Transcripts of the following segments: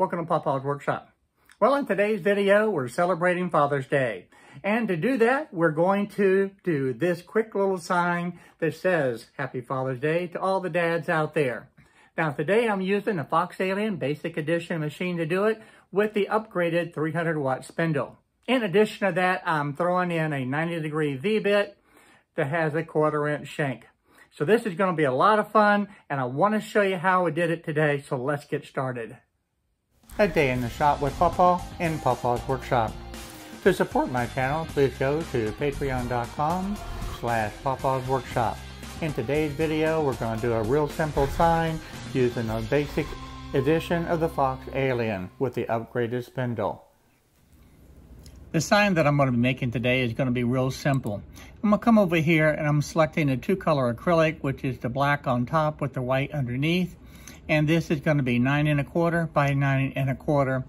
Welcome to Paw Paw's Workshop. Well, in today's video, we're celebrating Father's Day. And to do that, we're going to do this quick little sign that says, Happy Father's Day to all the dads out there. Now, today I'm using a Fox Alien Basic Edition machine to do it with the upgraded 300-watt spindle. In addition to that, I'm throwing in a 90-degree V-bit that has a 1/4-inch shank. So this is going to be a lot of fun, and I want to show you how we did it today, so let's get started. A Day in the Shop with Paw Paw and Paw Paw's Workshop. To support my channel, please go to patreon.com/Paw Paw's Workshop. In today's video, we're going to do a real simple sign using a basic edition of the Fox Alien with the upgraded spindle. The sign that I'm going to be making today is going to be real simple. I'm going to come over here and I'm selecting a 2-color acrylic, which is the black on top with the white underneath. And this is going to be 9 1/4 by 9 1/4.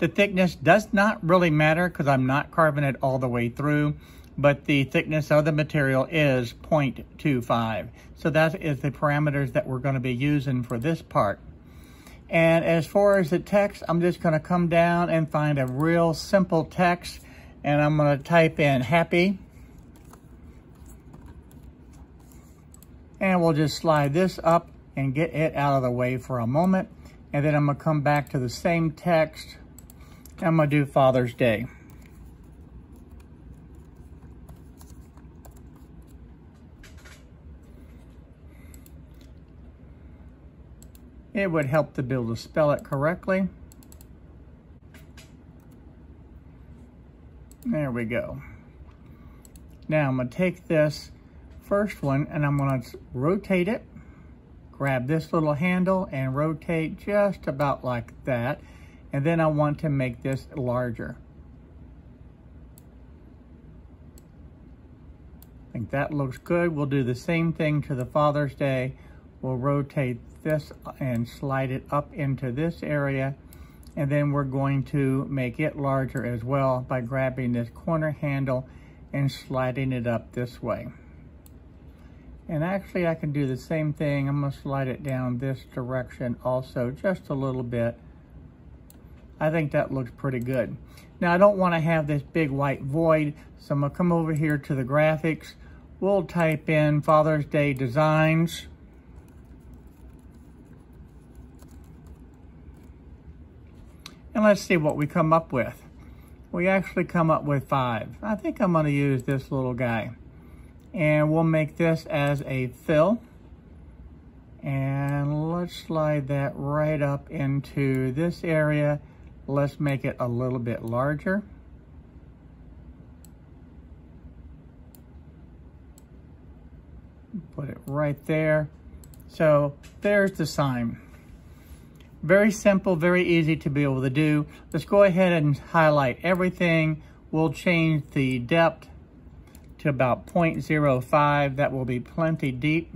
The thickness does not really matter because I'm not carving it all the way through, but the thickness of the material is 0.25. So that is the parameters that we're going to be using for this part. And as far as the text, I'm just going to come down and find a real simple text. And I'm going to type in happy. And we'll just slide this up and get it out of the way for a moment. And then I'm going to come back to the same text. And I'm going to do Father's Day. It would help to be able to spell it correctly. There we go. Now I'm going to take this first one and I'm going to rotate it. Grab this little handle and rotate just about like that. And then I want to make this larger. I think that looks good. We'll do the same thing to the Father's Day. We'll rotate this and slide it up into this area. And then we're going to make it larger as well by grabbing this corner handle and sliding it up this way. And actually, I can do the same thing. I'm going to slide it down this direction also just a little bit. I think that looks pretty good. Now, I don't want to have this big white void, so I'm going to come over here to the graphics. We'll type in Father's Day Designs. And let's see what we come up with. We actually come up with 5. I think I'm going to use this little guy. And we'll make this as a fill. And let's slide that right up into this area. Let's make it a little bit larger. Put it right there. So there's the sign. Very simple, very easy to be able to do. Let's go ahead and highlight everything. We'll change the depth to about 0.05. That will be plenty deep.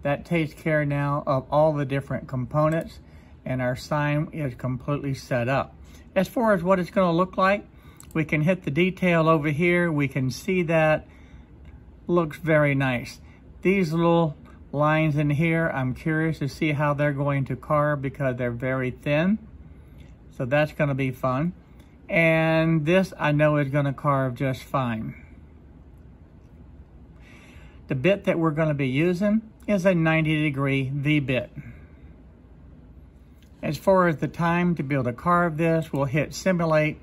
That takes care now of all the different components, and our sign is completely set up. As far as what it's going to look like, we can hit the detail over here. We can see that looks very nice. These little lines in here, I'm curious to see how they're going to carve because they're very thin. So that's going to be fun. And this I know is going to carve just fine. The bit that we're going to be using is a 90-degree V-bit. As far as the time to be able to carve this, we'll hit Simulate,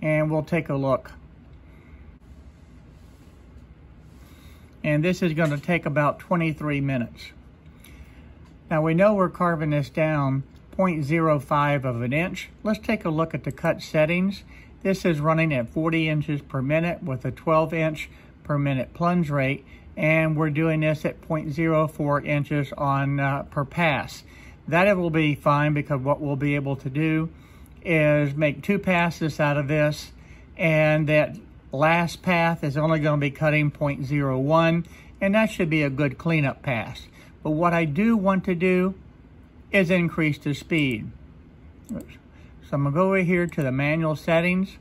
and we'll take a look. And this is going to take about 23 minutes. Now we know we're carving this down 0.05 of an inch. Let's take a look at the cut settings. This is running at 40 inches per minute with a 12-inch per minute plunge rate. And we're doing this at 0.04 inches on per pass. That will be fine because what we'll be able to do is make 2 passes out of this, and that last path is only going to be cutting 0.01, and that should be a good cleanup pass. But what I do want to do is increase the speed. So I'm going to go over here to the manual settings,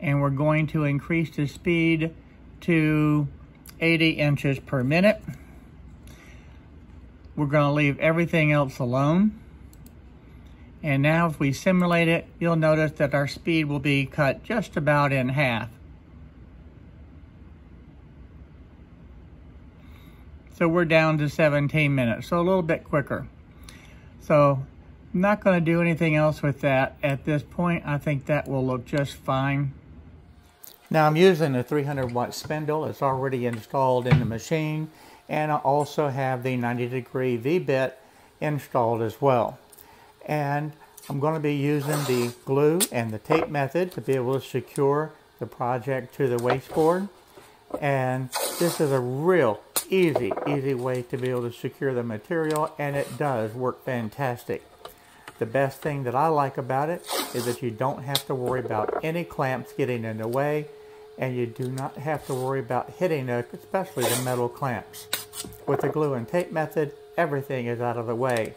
and we're going to increase the speed to 80 inches per minute. We're going to leave everything else alone. And now if we simulate it, you'll notice that our speed will be cut just about in half. So we're down to 17 minutes, so a little bit quicker. So I'm not going to do anything else with that at this point. I think that will look just fine. Now I'm using a 300-watt spindle. It's already installed in the machine. And I also have the 90-degree V-bit installed as well. And I'm going to be using the glue and the tape method to be able to secure the project to the wasteboard. And this is a real easy way to be able to secure the material, and it does work fantastic. The best thing that I like about it is that you don't have to worry about any clamps getting in the way, and you do not have to worry about hitting, especially the metal clamps. With the glue and tape method, everything is out of the way.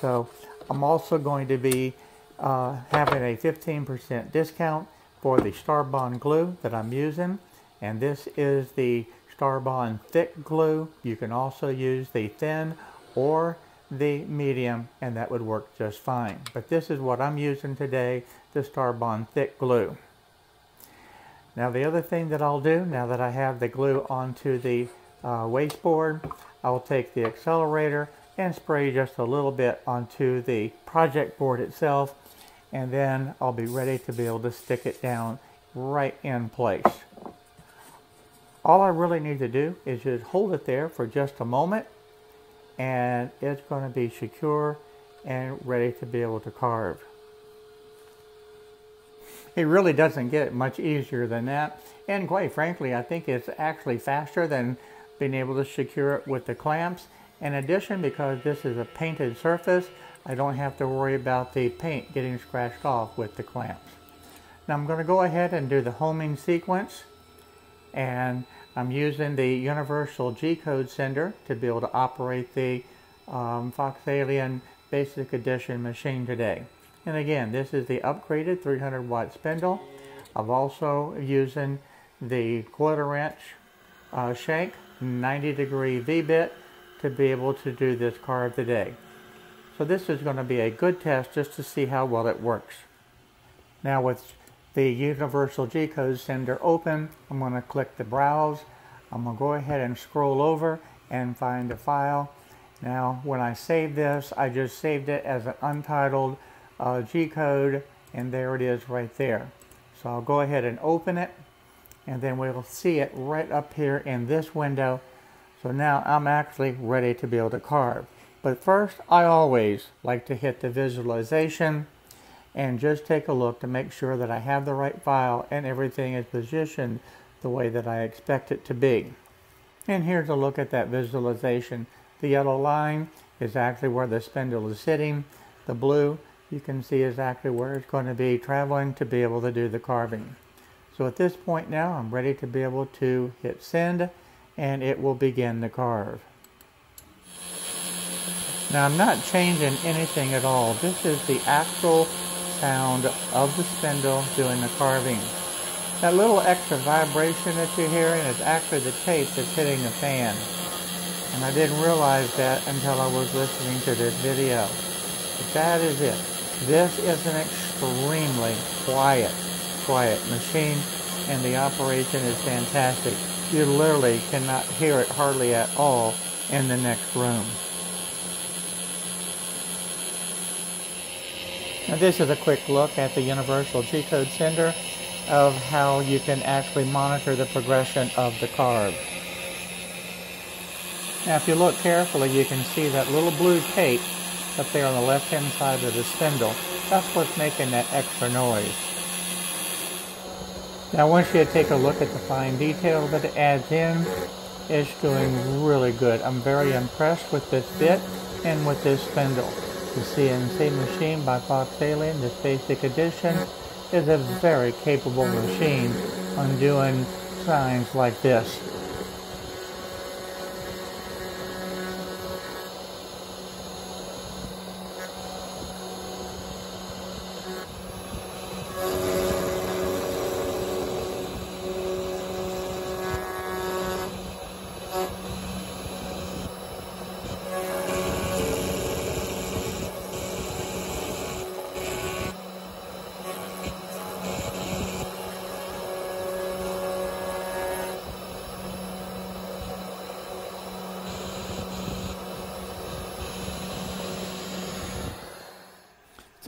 So I'm also going to be having a 15% discount for the Starbond glue that I'm using, and this is the Starbond thick glue. You can also use the thin or the medium, and that would work just fine. But this is what I'm using today, the Starbond thick glue. Now the other thing that I'll do, now that I have the glue onto the wasteboard, I'll take the accelerator and spray just a little bit onto the project board itself, and then I'll be ready to be able to stick it down right in place. All I really need to do is just hold it there for just a moment, and it's going to be secure and ready to be able to carve. It really doesn't get much easier than that, and quite frankly, I think it's actually faster than being able to secure it with the clamps. In addition, because this is a painted surface, I don't have to worry about the paint getting scratched off with the clamps. Now I'm going to go ahead and do the homing sequence, and I'm using the Universal G-code sender to be able to operate the Fox Alien Basic Edition machine today. And again, this is the upgraded 300-watt spindle. I'm also using the quarter-inch shank 90-degree V-bit to be able to do this carve today. So this is going to be a good test just to see how well it works. Now with the Universal G-code sender open, I'm going to click the browse. I'm going to go ahead and scroll over and find the file. Now when I save this, I just saved it as an untitled G-code, and there it is right there. So I'll go ahead and open it, and then we'll see it right up here in this window. So now I'm actually ready to be able to carve. But first, I always like to hit the visualization and just take a look to make sure that I have the right file and everything is positioned the way that I expect it to be. And here's a look at that visualization. The yellow line is actually where the spindle is sitting. The blue, you can see, is actually where it's going to be traveling to be able to do the carving. So at this point now, I'm ready to be able to hit send, and it will begin to carve. Now I'm not changing anything at all. This is the actual sound of the spindle doing the carving. That little extra vibration that you're hearing is actually the tape that's hitting the fan. And I didn't realize that until I was listening to this video. But that is it. This is an extremely quiet machine, and the operation is fantastic. You literally cannot hear it hardly at all in the next room. Now this is a quick look at the Universal G-code sender of how you can actually monitor the progression of the carve. Now if you look carefully, you can see that little blue tape up there on the left hand side of the spindle. That's what's making that extra noise. Now once you take a look at the fine detail that it adds in, it's doing really good. I'm very impressed with this bit and with this spindle. The CNC machine by Fox Alien, this basic edition, is a very capable machine on doing signs like this.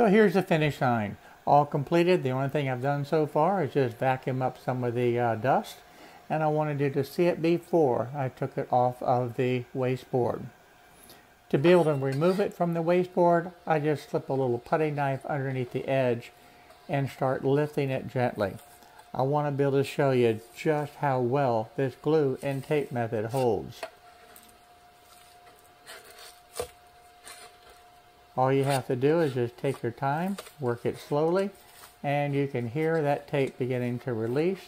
So here's the finish line, all completed. The only thing I've done so far is just vacuum up some of the dust, and I wanted to see it before I took it off of the wasteboard. To be able to remove it from the wasteboard, I just slip a little putty knife underneath the edge and start lifting it gently. I want to be able to show you just how well this glue and tape method holds. All you have to do is just take your time, work it slowly, and you can hear that tape beginning to release,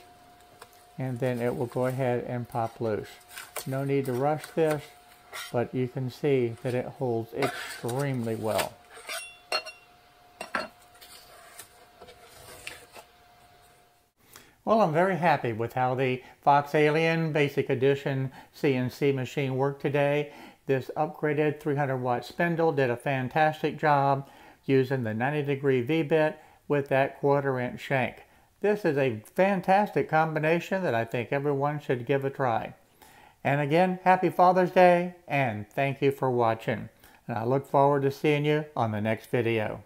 and then it will go ahead and pop loose. No need to rush this, but you can see that it holds extremely well. Well, I'm very happy with how the Fox Alien Basic Edition CNC machine worked today. This upgraded 300-watt spindle did a fantastic job using the 90-degree V-bit with that quarter-inch shank. This is a fantastic combination that I think everyone should give a try. And again, happy Father's Day, and thank you for watching. And I look forward to seeing you on the next video.